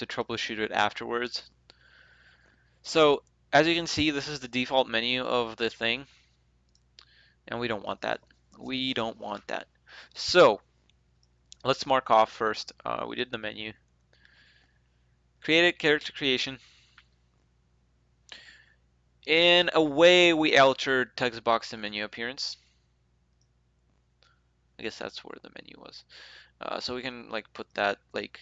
have to troubleshoot it afterwards. So as you can see, this is the default menu of the thing, and we don't want that. We don't want that. So let's mark off first. We did the menu. Created character creation. In a way, we altered text box and menu appearance. I guess that's where the menu was. So we can like put that like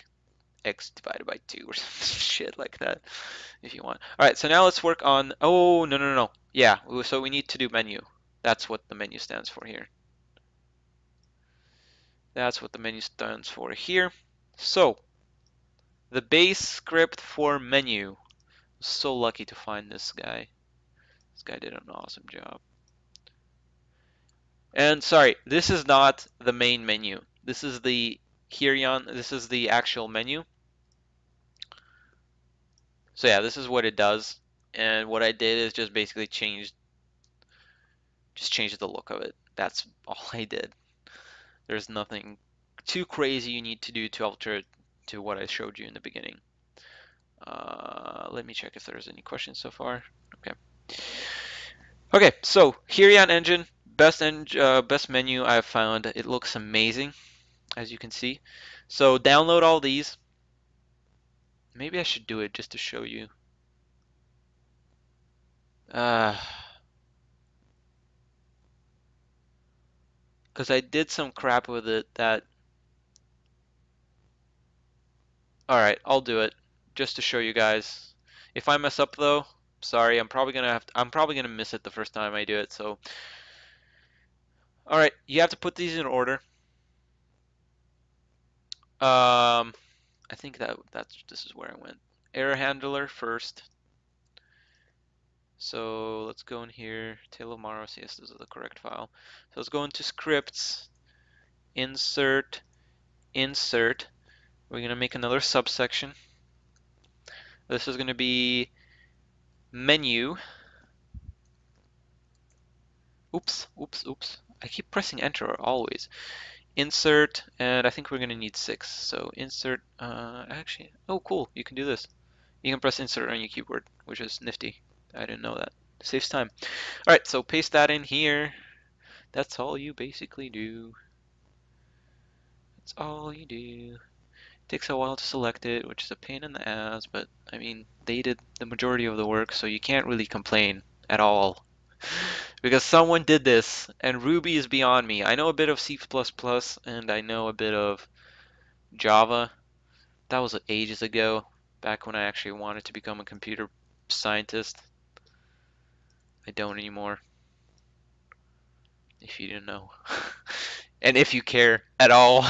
x/2 or some shit like that if you want. All right, so now let's work on, oh, no. Yeah, so we need to do menu. That's what the menu stands for here. So the base script for menu. I'm so lucky to find this guy. This guy did an awesome job. And sorry, this is not the main menu. This is the Hirion, this is the actual menu. So yeah, this is what it does. And what I did is just basically changed the look of it. That's all I did. There's nothing too crazy you need to do to alter it to what I showed you in the beginning. Let me check if there's any questions so far. Okay, so Hirion Engine. Best menu I've found. It looks amazing, as you can see. So download all these. Maybe I should do it just to show you. Because I did some crap with it that... Alright, I'll do it just to show you guys. If I mess up though, sorry, I'm probably gonna miss it the first time I do it, so... All right, you have to put these in order. I think this is where I went. Error handler first. So let's go in here. Tale of Maros. Yes, this is the correct file. So let's go into scripts. Insert. Insert. We're gonna make another subsection. This is gonna be menu. Oops. I keep pressing enter always. Insert, and I think we're going to need 6. So insert, actually, oh cool, you can do this. You can press insert on your keyboard, which is nifty. I didn't know that. It saves time. All right, so paste that in here. That's all you basically do. That's all you do. It takes a while to select it, which is a pain in the ass, but I mean, they did the majority of the work, so you can't really complain at all. Because someone did this, and Ruby is beyond me. I know a bit of C++, and I know a bit of Java. That was ages ago, back when I actually wanted to become a computer scientist. I don't anymore, if you didn't know. And if you care at all.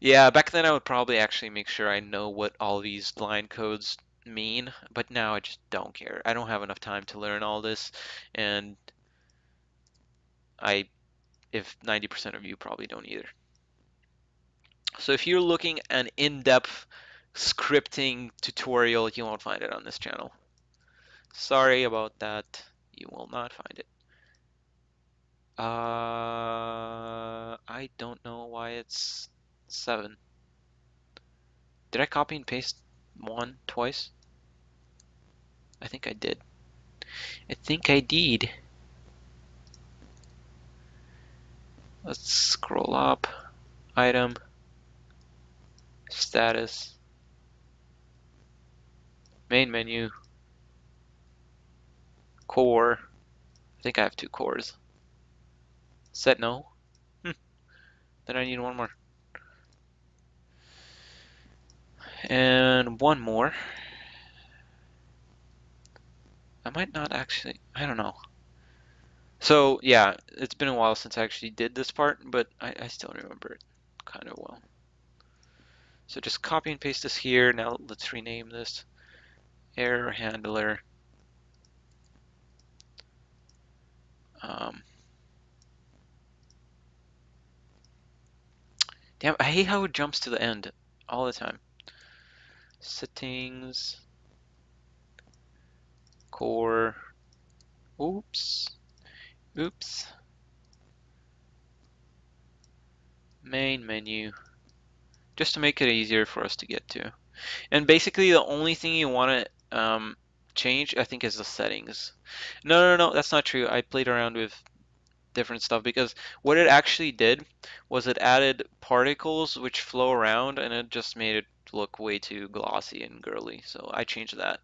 Yeah, back then I would probably actually make sure I know what all these line codes mean, but now I just don't care. I don't have enough time to learn all this, and if 90% of you probably don't either. So if you're looking an in-depth scripting tutorial, you won't find it on this channel. Sorry about that. You will not find it. I don't know why it's 7. Did I copy and paste 1 twice? I think I did. Let's scroll up. Item. Status. Main menu. Core. I think I have 2 cores. Set no. Then I need 1 more. And 1 more. I might not actually, I don't know. So yeah, it's been a while since I actually did this part, but I still remember it kind of well. So just copy and paste this here. Now let's rename this error handler. Damn, I hate how it jumps to the end all the time. Settings, core, oops, main menu, just to make it easier for us to get to. And basically the only thing you want to change, I think, is the settings. No, that's not true. I played around with different stuff, because what it actually did was it added particles which flow around, and it just made it look way too glossy and girly, so I changed that.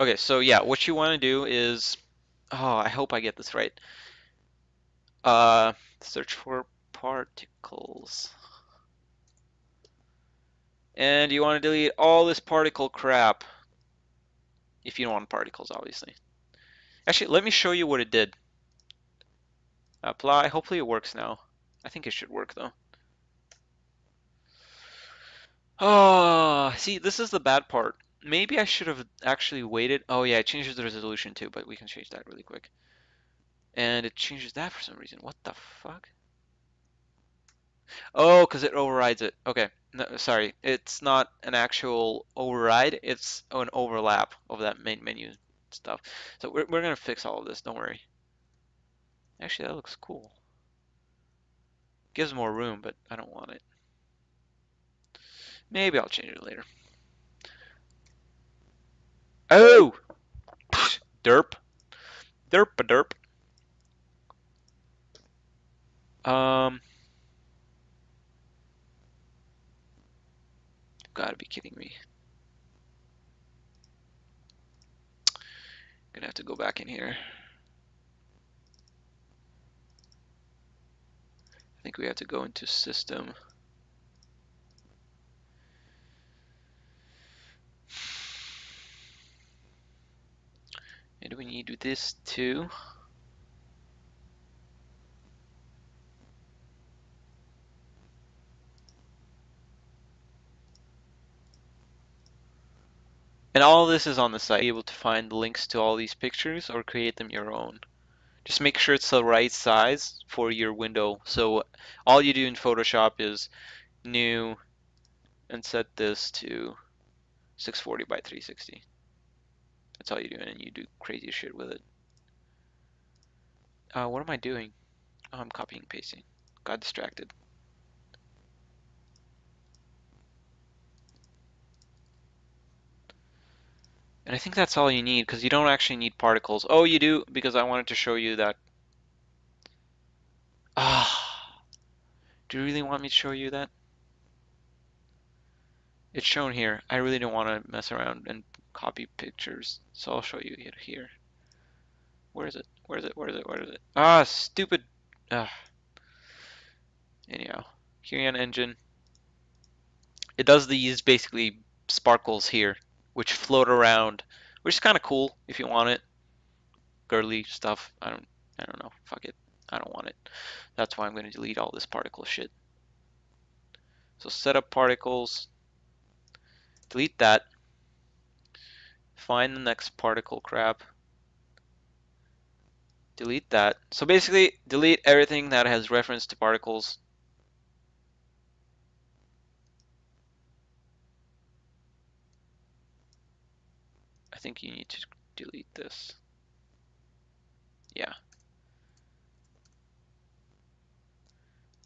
Okay, so yeah, what you want to do is, oh, I hope I get this right. Search for particles. And you want to delete all this particle crap. If you don't want particles, obviously. Actually, let me show you what it did. Apply. Hopefully it works now. I think it should work, though. Oh, see, this is the bad part. Maybe I should have actually waited. Oh yeah, it changes the resolution too, but we can change that really quick. And it changes that for some reason. What the fuck? Oh, because it overrides it. Okay, no, sorry. It's not an actual override. It's an overlap of that main menu stuff. So we're going to fix all of this. Don't worry. Actually, that looks cool. Gives more room, but I don't want it. Maybe I'll change it later. Oh! Derp. Derp-a-derp. You've gotta be kidding me. Gonna have to go back in here. I think we have to go into system. And we need to do this too. And all this is on the site. You'll be able to find links to all these pictures or create them your own. Just make sure it's the right size for your window. So all you do in Photoshop is new and set this to 640 by 360. That's all you do, and you do crazy shit with it. What am I doing? Oh, I'm copying and pasting. Got distracted. And I think that's all you need, because you don't actually need particles. Oh, you do, because I wanted to show you that. Ah, do you really want me to show you that? It's shown here. I really don't want to mess around and copy pictures, so I'll show you it here. Where is it? Where is it? Where is it? Where is it? Ah, stupid. Ugh. Anyhow, Hirion Engine. It does these basically sparkles here, which float around, which is kind of cool if you want it. Girly stuff. I don't know. Fuck it. I don't want it. That's why I'm going to delete all this particle shit. So set up particles. Delete that. Find the next particle crap. Delete that. So basically, delete everything that has reference to particles. I think you need to delete this. Yeah.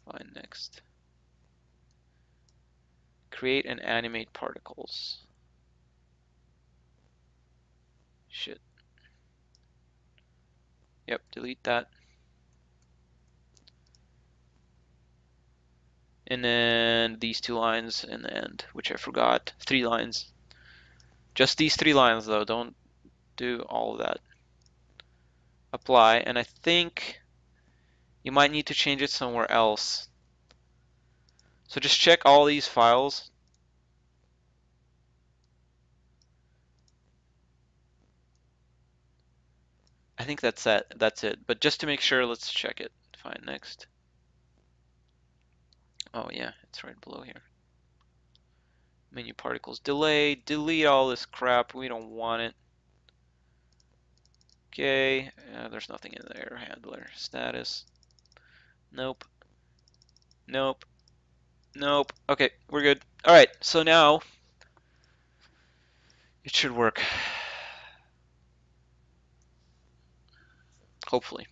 Find next. Create and animate particles. Shit. Yep, delete that. And then these two lines in the end, which I forgot. 3 lines. Just these 3 lines, though. Don't do all of that. Apply. And I think you might need to change it somewhere else. So just check all these files. I think that's that. That's it. But just to make sure, let's check it. Find next. Oh yeah, it's right below here. Menu particles delay. Delete all this crap. We don't want it. Okay. There's nothing in there. Handler status. Nope. Nope. Nope. Okay, we're good. All right. So now it should work. hopefully.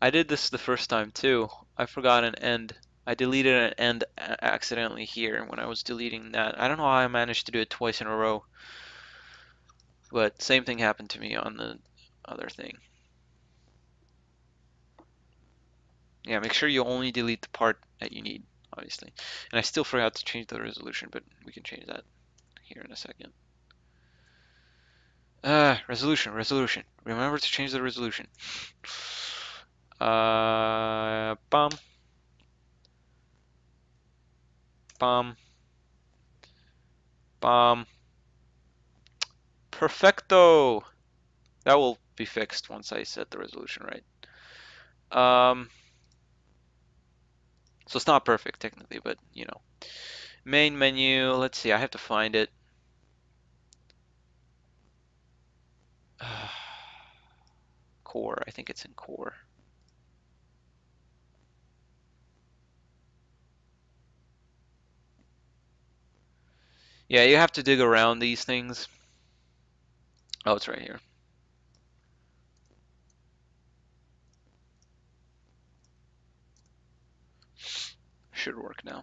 I did this the first time too. I forgot an end. I deleted an end accidentally here when I was deleting that. I don't know how I managed to do it twice in a row, but same thing happened to me on the other thing. Yeah, make sure you only delete the part that you need, obviously. And I still forgot to change the resolution, but we can change that here in a second. Resolution. Remember to change the resolution. Perfecto. That will be fixed once I set the resolution right. So it's not perfect technically, but you know. Main menu, let's see, I have to find it. Core, I think it's in core. Yeah, you have to dig around these things. Oh, it's right here. Should work now.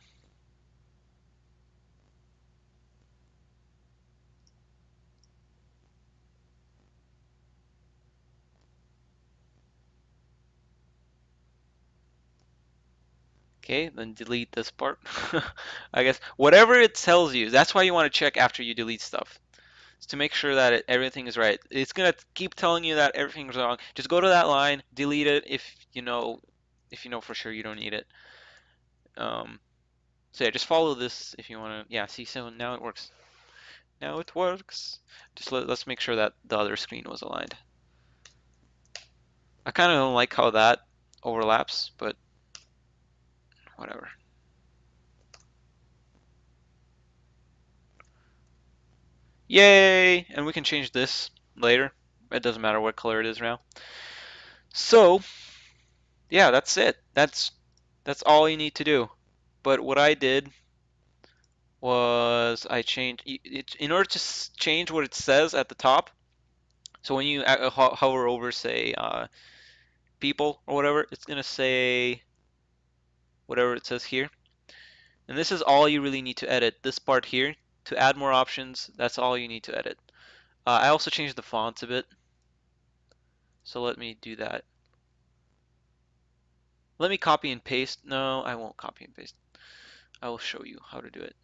Okay, then delete this part. I guess whatever it tells you, that's why you want to check after you delete stuff. It's to make sure that everything is right. It's gonna keep telling you that everything's wrong. Just go to that line, delete it if you know for sure you don't need it. So yeah, just follow this if you want to. Yeah, see, so now it works. Now it works. Just let's make sure that the other screen was aligned. I kind of don't like how that overlaps, but whatever. Yay! And we can change this later. It doesn't matter what color it is now. So, yeah, that's it. That's all you need to do. But what I did was I changed it in order to change what it says at the top. So when you hover over, say, people or whatever, it's going to say whatever it says here. And this is all you really need to edit. This part here, to add more options, that's all you need to edit. I also changed the fonts a bit. So let me do that. Let me copy and paste. No, I won't copy and paste. I will show you how to do it.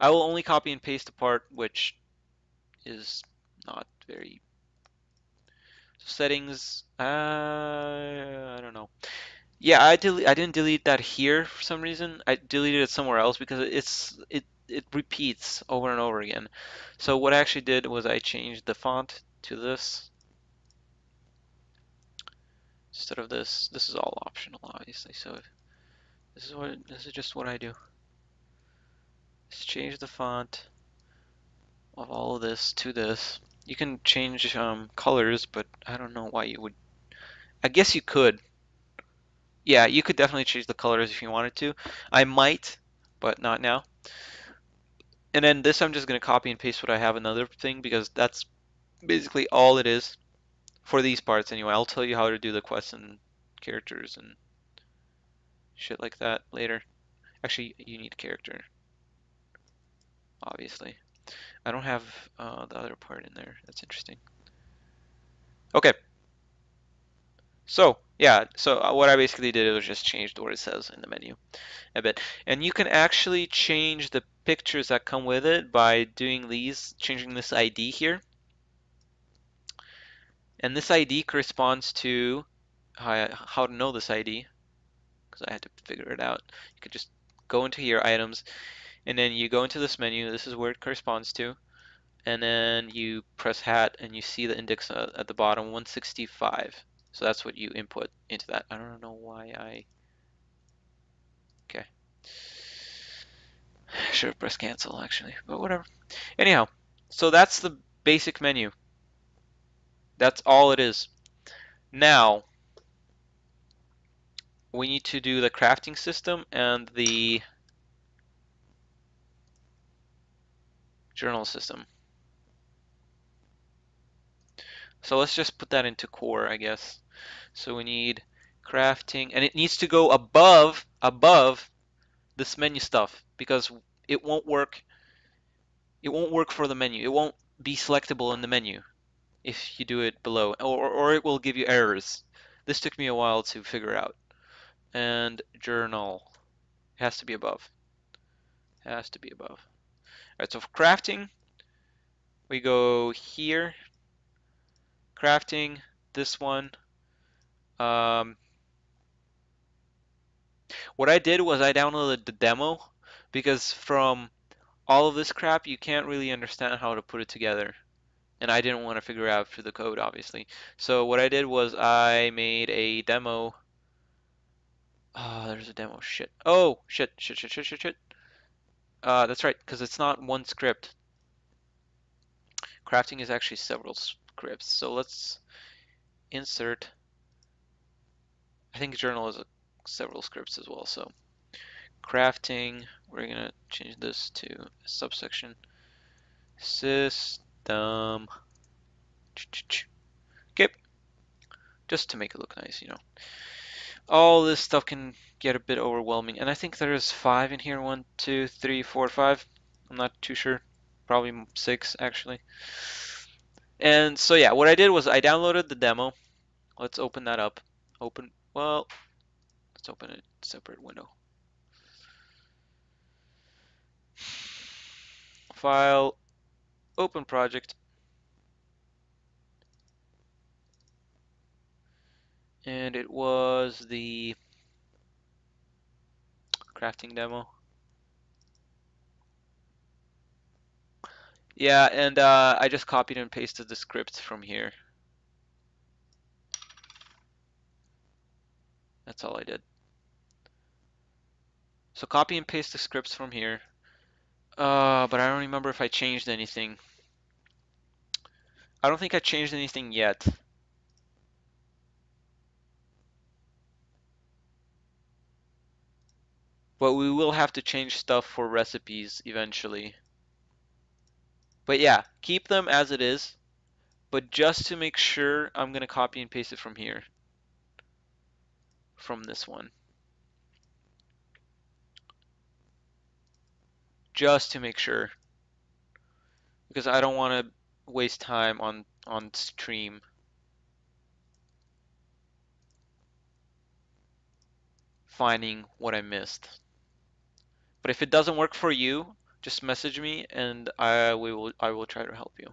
I will only copy and paste the part which is not very... So settings, I don't know. Yeah, I didn't delete that here for some reason. I deleted it somewhere else because it repeats over and over again. So what I actually did was I changed the font to this. Instead of this, this is all optional, obviously. So this is just what I do. Let's change the font of all of this to this. You can change colors, but I don't know why you would. I guess you could. Yeah, you could definitely change the colors if you wanted to. I might, but not now. And then this, I'm just gonna copy and paste what I have another thing because that's basically all it is. For these parts, anyway. I'll tell you how to do the quests and characters and shit like that later. Actually, you need character. Obviously. I don't have the other part in there. That's interesting. Okay. So, yeah. So what I basically did was just changed what it says in the menu a bit. And you can actually change the pictures that come with it by doing these, changing this ID here. And this ID corresponds to how to know this ID, because I had to figure it out. You could just go into your items, and then you go into this menu. This is where it corresponds to. And then you press hat, and you see the index at the bottom, 165. So that's what you input into that. I don't know why I... Okay. I should have pressed cancel, actually, but whatever. Anyhow, so that's the basic menu. That's all it is. Now, we need to do the crafting system and the journal system. So let's just put that into core, I guess. So we need crafting, and it needs to go above this menu stuff, because it won't work. It won't work for the menu. It won't be selectable in the menu if you do it below, or it will give you errors. This took me a while to figure out. And journal, it has to be above. It has to be above. All right. So for crafting, we go here. Crafting, this one. What I did was I downloaded the demo, because from all of this crap you can't really understand how to put it together, and I didn't want to figure out through the code, obviously. So what I did was I made a demo. Oh, there's a demo. Shit. Oh, shit, shit, shit, shit, shit, shit. That's right, because it's not one script. Crafting is actually several scripts. So let's insert. I think journal is several scripts as well. So crafting, we're gonna change this to a subsection system. Okay, just to make it look nice, you know. All this stuff can get a bit overwhelming, and I think there's 5 in here. 1, 2, 3, 4, 5. I'm not too sure. Probably 6 actually. And so yeah, what I did was I downloaded the demo. Let's open that up. Well, let's open a separate window. File, open project. And it was the crafting demo. Yeah, and I just copied and pasted the script from here. That's all I did. So copy and paste the scripts from here. But I don't remember if I changed anything. I don't think I changed anything yet. But we will have to change stuff for recipes eventually. But yeah, keep them as it is. But just to make sure, I'm going to copy and paste it from here. From this one, just to make sure, because I don't want to waste time on stream. Finding what I missed. But if it doesn't work for you, just message me, and I will try to help you.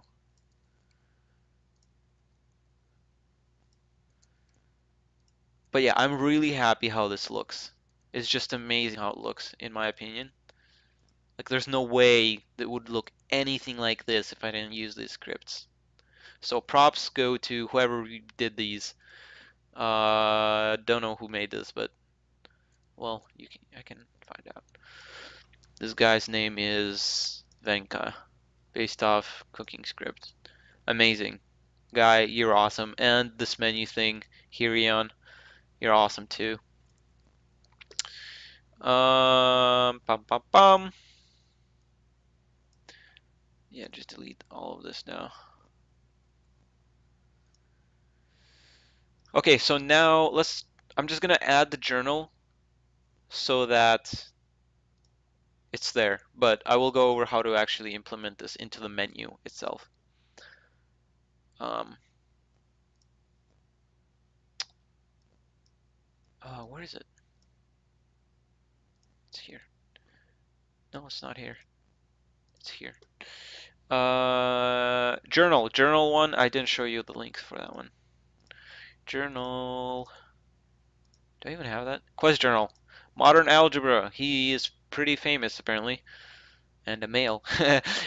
But yeah, I'm really happy how this looks. It's just amazing how it looks, in my opinion. Like, there's no way that would look anything like this if I didn't use these scripts. So props go to whoever did these. Don't know who made this, but well, I can find out. This guy's name is Venka, based off cooking script. Amazing guy, you're awesome. And this menu thing, Hirion. You're awesome too. Yeah, just delete all of this now. Okay, so now let's. I'm just gonna add the journal so that it's there. But I will go over how to actually implement this into the menu itself. Where is it? It's here. No, it's not here. It's here. Journal one. I didn't show you the link for that one. Journal. Do I even have that? Quest journal. Modern Algebra. He is pretty famous apparently, and a male.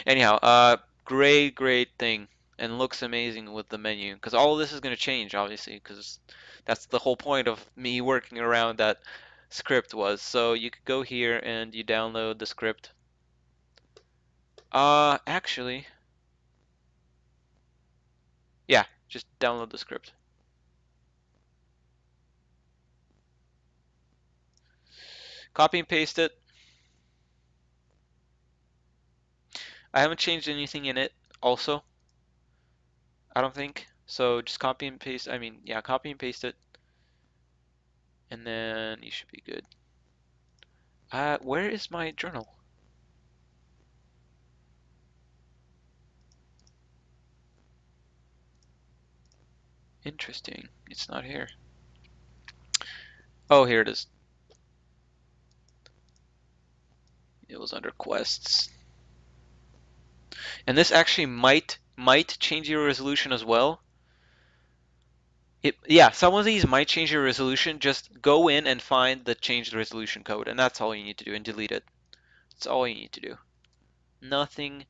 Anyhow, great thing. And looks amazing with the menu, because all of this is going to change, obviously, because that's the whole point of me working around that script was. So you could go here and you download the script. Actually, yeah, just download the script. Copy and paste it. I haven't changed anything in it also, I don't think. So just copy and paste, copy and paste it. And then you should be good. Where is my journal? Interesting, it's not here. Oh, here it is. It was under quests. And this actually might change your resolution as well. Some of these might change your resolution. Just go in and find the change the resolution code, and that's all you need to do, and delete it. That's all you need to do. Nothing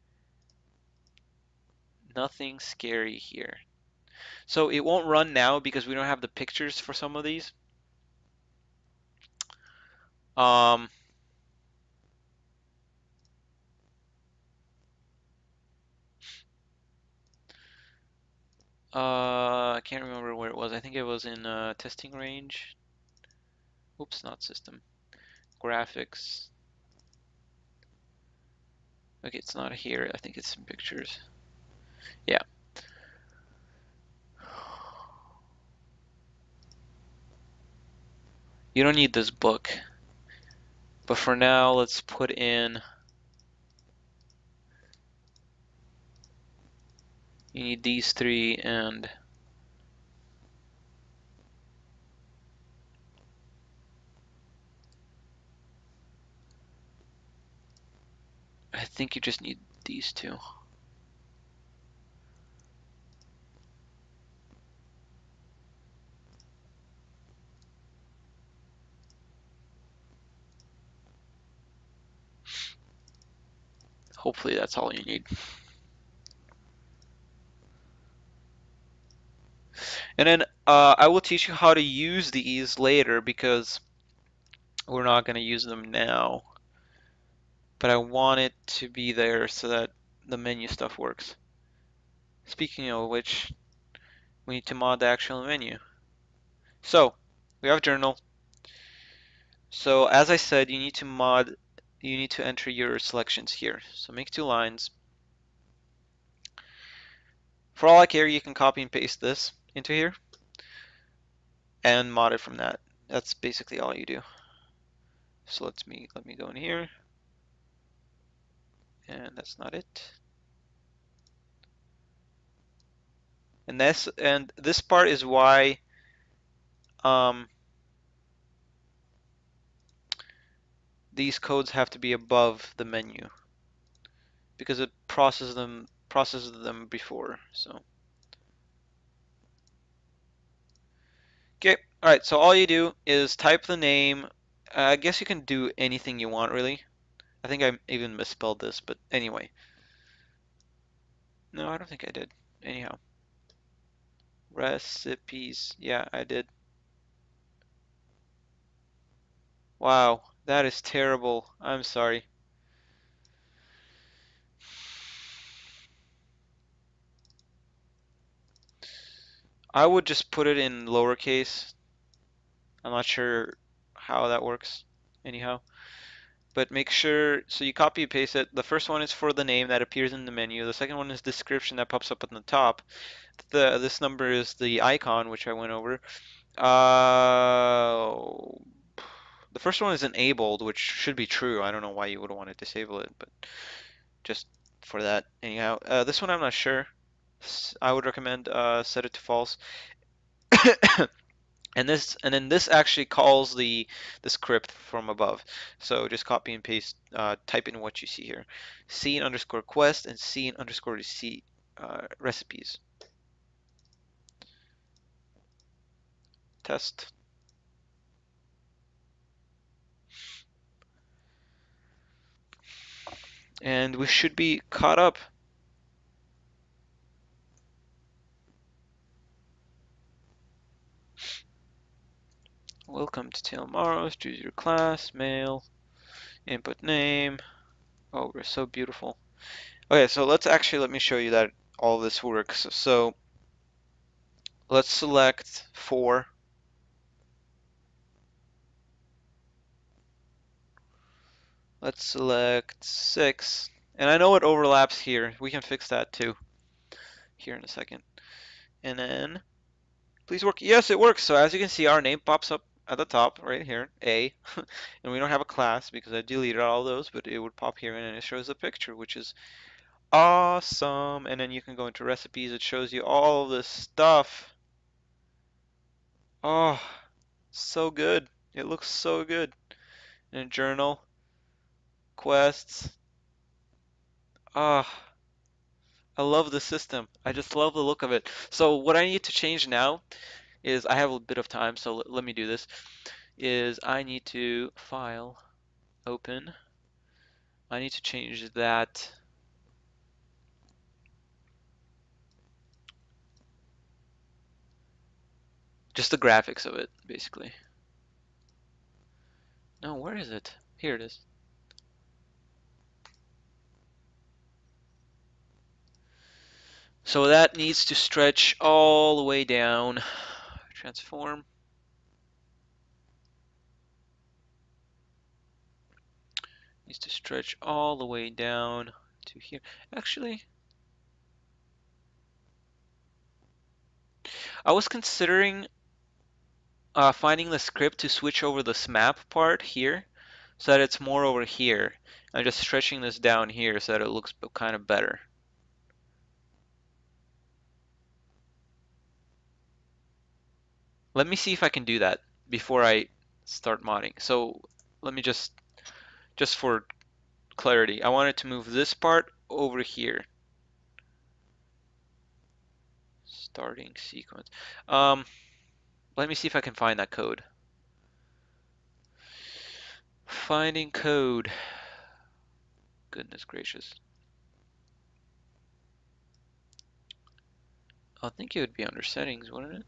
scary here. So it won't run now because we don't have the pictures for some of these. I can't remember where it was. I think it was in testing range. Oops, not system. Graphics. Okay, it's not here. I think it's in pictures. Yeah. You don't need this book. But for now, let's put in... You need these three and I think you just need these two. Hopefully that's all you need. And then I will teach you how to use these later because we're not going to use them now. But I want it to be there so that the menu stuff works. Speaking of which, we need to mod the actual menu. So, we have journal. So, as I said, you need to enter your selections here. So, make two lines. For all I care, you can copy and paste this into here and mod it from that. That's basically all you do. So let me go in here, and that's not it. And this part is why these codes have to be above the menu because it processes them before. So. Okay, alright, so all you do is type the name. I guess you can do anything you want, really. I think I even misspelled this, but anyway. No, I don't think I did. Anyhow. Recipes. Yeah, I did. Wow, that is terrible. I'm sorry. I would just put it in lowercase. I'm not sure how that works anyhow, but make sure, so you copy and paste it. The first one is for the name that appears in the menu. The second one is description that pops up on the top. This number is the icon, which I went over. The first one is enabled, which should be true. I don't know why you would want to disable it, but just for that anyhow. This one I'm not sure. I would recommend set it to false. and then this actually calls the script from above. So just copy and paste, type in what you see here. Scene_quest and scene_recipes. Recipes. Test. And we should be caught up. Welcome to Tale of Maros. Choose your class, male, input name. Oh, we're so beautiful. Okay, so let me show you that all this works. So let's select 4. Let's select 6. And I know it overlaps here. We can fix that too here in a second. And then, please work. Yes, it works. So as you can see, our name pops up at the top right here, A. And we don't have a class because I deleted all those, but it would pop here and it shows a picture, which is awesome. And then you can go into recipes. It shows you all this stuff. Oh, so good. It looks so good. And journal, quests. Ah, I love the system. I just love the look of it. So what I need to change now is, I have a bit of time, so let me do this, is I need to file, open. I need to change that. Just the graphics of it, basically. No, where is it? Here it is. So that needs to stretch all the way down. Transform. Needs to stretch all the way down to here. Actually, I was considering finding the script to switch over this map part here so that it's more over here. I'm just stretching this down here so that it looks kind of better. Let me see if I can do that before I start modding. So let me just for clarity, I wanted to move this part over here. Starting sequence. Let me see if I can find that code. Finding code. Goodness gracious. I think it would be under settings, wouldn't it?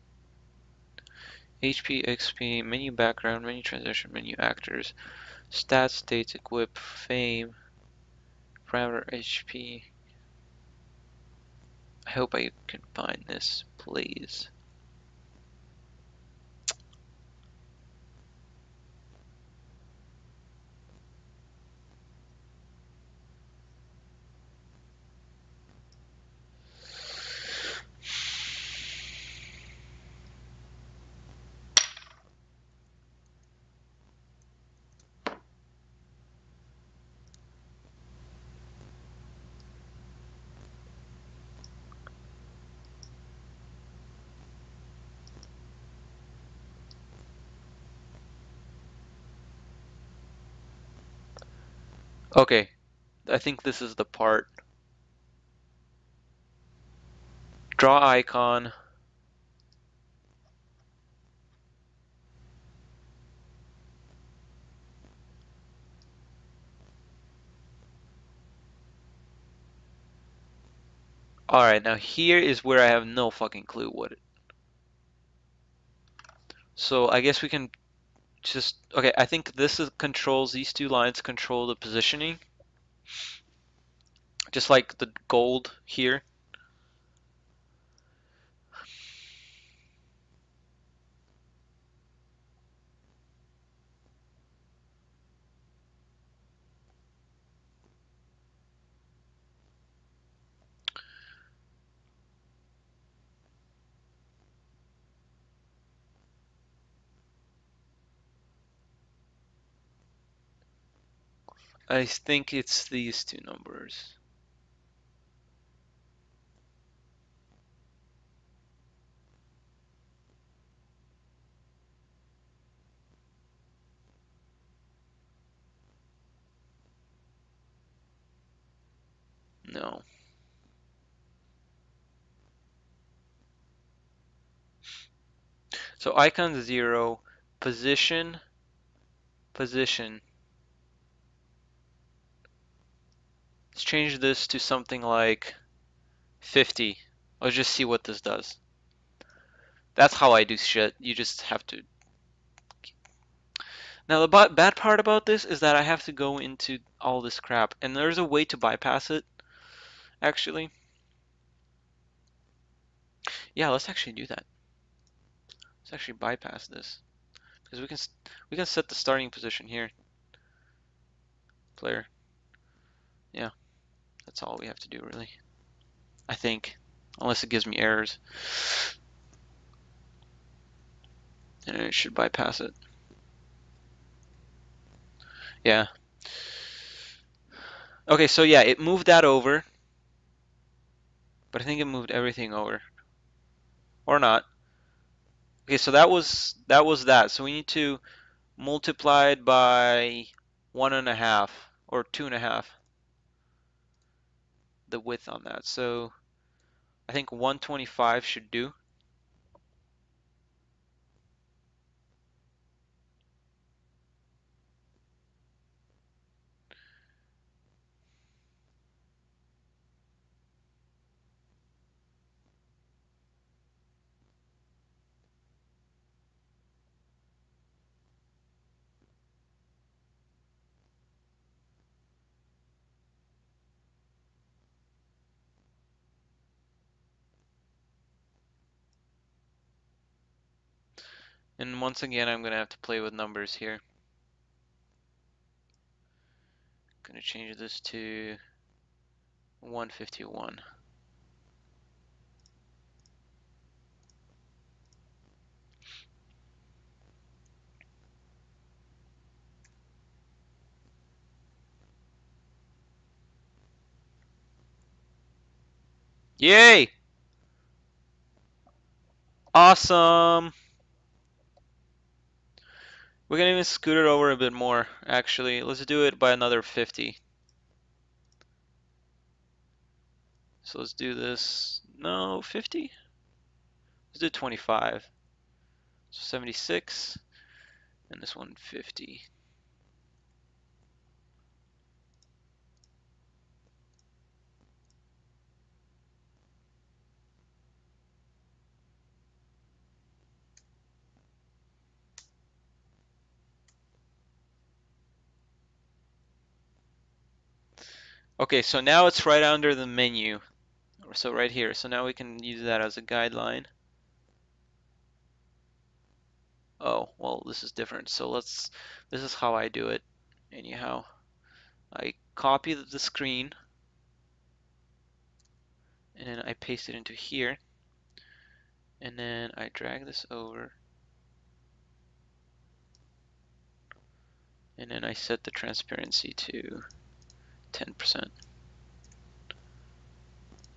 HP, XP, menu background, menu transition, menu actors, stats, states, equip, fame, parameter, HP. I hope I can find this, please. Okay, I think this is the part. Draw icon. Alright, now here is where I have no fucking clue what it. So I guess we can just, okay, I think this is controls, these two lines control the positioning, just like the gold here. I think it's these two numbers. No. So icon 0, position. Let's change this to something like 50. I'll just see what this does. That's how I do shit. You just have to. Now the bad part about this is that I have to go into all this crap, and there's a way to bypass it, actually. Yeah, let's actually do that. Let's actually bypass this because we can set the starting position here. player. Yeah, that's all we have to do, really, I think, unless it gives me errors. And it should bypass it. Yeah. Okay, so yeah, it moved that over. But I think it moved everything over. Or not. Okay, so that was that. So we need to multiply it by 1.5 or 2.5. The width on that. So I think 125 should do. And once again, I'm going to have to play with numbers here. I'm going to change this to 151. Yay! Awesome! We're gonna even scoot it over a bit more, actually. Let's do it by another 50. So let's do this, no, 50? Let's do 25. So 76, and this one 50. Okay, so now it's right under the menu, so right here. So now we can use that as a guideline. Oh, well, this is different. So let's, this is how I do it anyhow. I copy the screen and then I paste it into here and then I drag this over and then I set the transparency to 10%.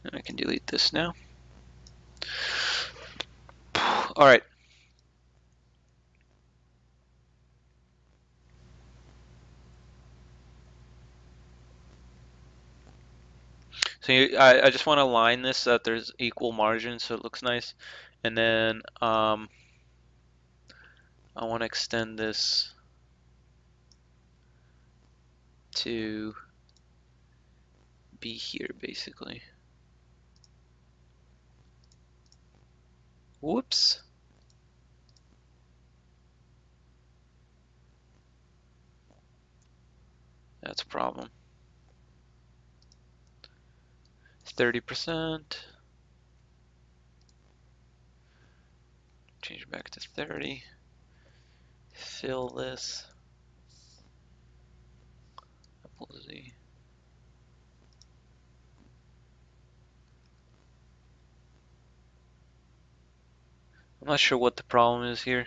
And I can delete this now. All right. So I just want to align this so that there's equal margin so it looks nice. And then I want to extend this to be here basically. Whoops. That's a problem. 30%. Change it back to 30. Fill this. Apple Z. I'm not sure what the problem is here.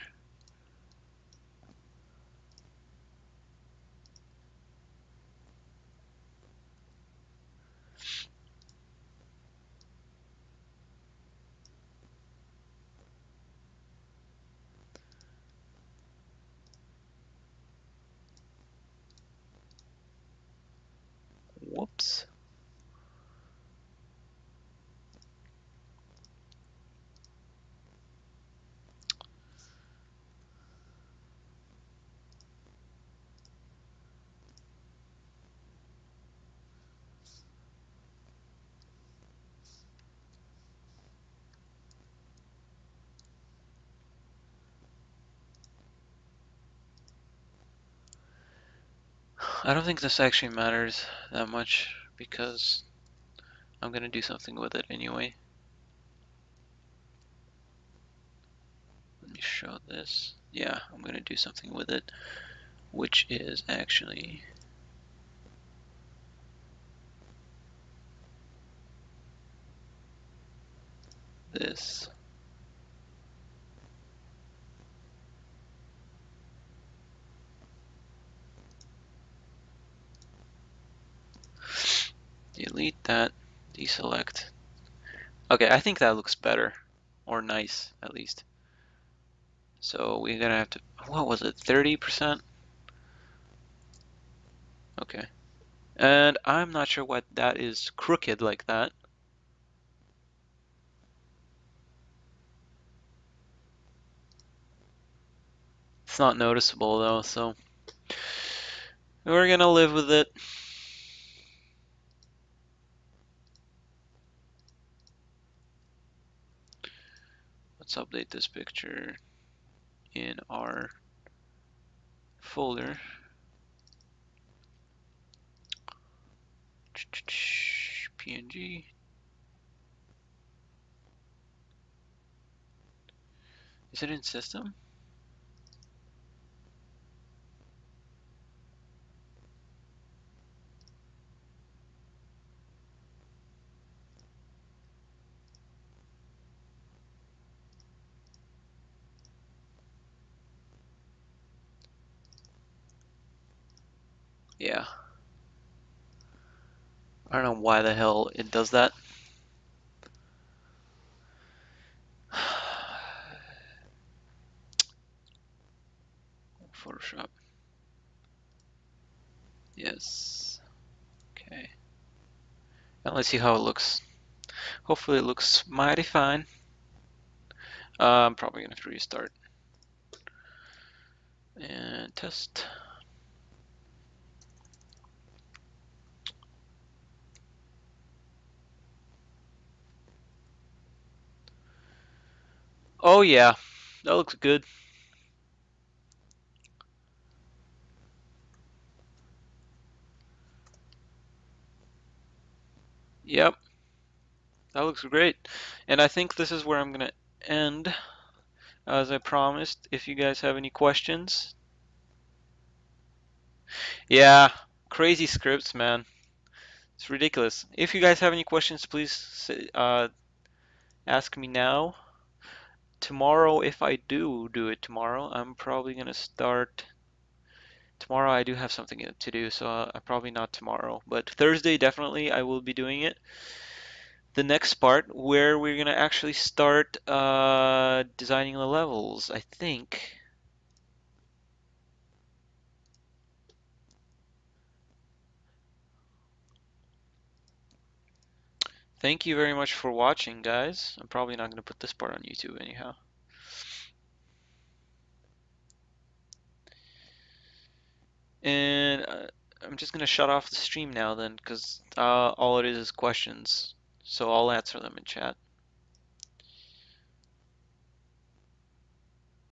Whoops. I don't think this actually matters that much because I'm going to do something with it anyway. Let me show this. Yeah, I'm going to do something with it, which is actually this. Delete that, deselect. Okay, I think that looks better, or nice at least. So we're gonna have to, what was it, 30%? Okay. And I'm not sure what that is crooked like that. It's not noticeable though, so we're gonna live with it. Let's update this picture in our folder. PNG. Is it in system? Yeah. I don't know why the hell it does that. Photoshop. Yes. Okay. Now let's see how it looks. Hopefully it looks mighty fine. I'm probably gonna have to restart. And test. Oh yeah, that looks good. Yep, that looks great. And I think this is where I'm gonna end, as I promised. If you guys have any questions. Yeah, crazy scripts, man. It's ridiculous. If you guys have any questions, please ask me now. Tomorrow, if I do it tomorrow, I'm probably gonna start tomorrow. I do have something to do, so I probably not tomorrow, but Thursday definitely I will be doing it. The next part where we're gonna actually start designing the levels, I think. Thank you very much for watching, guys. I'm probably not going to put this part on YouTube anyhow. And I'm just going to shut off the stream now then, because all it is questions. So I'll answer them in chat.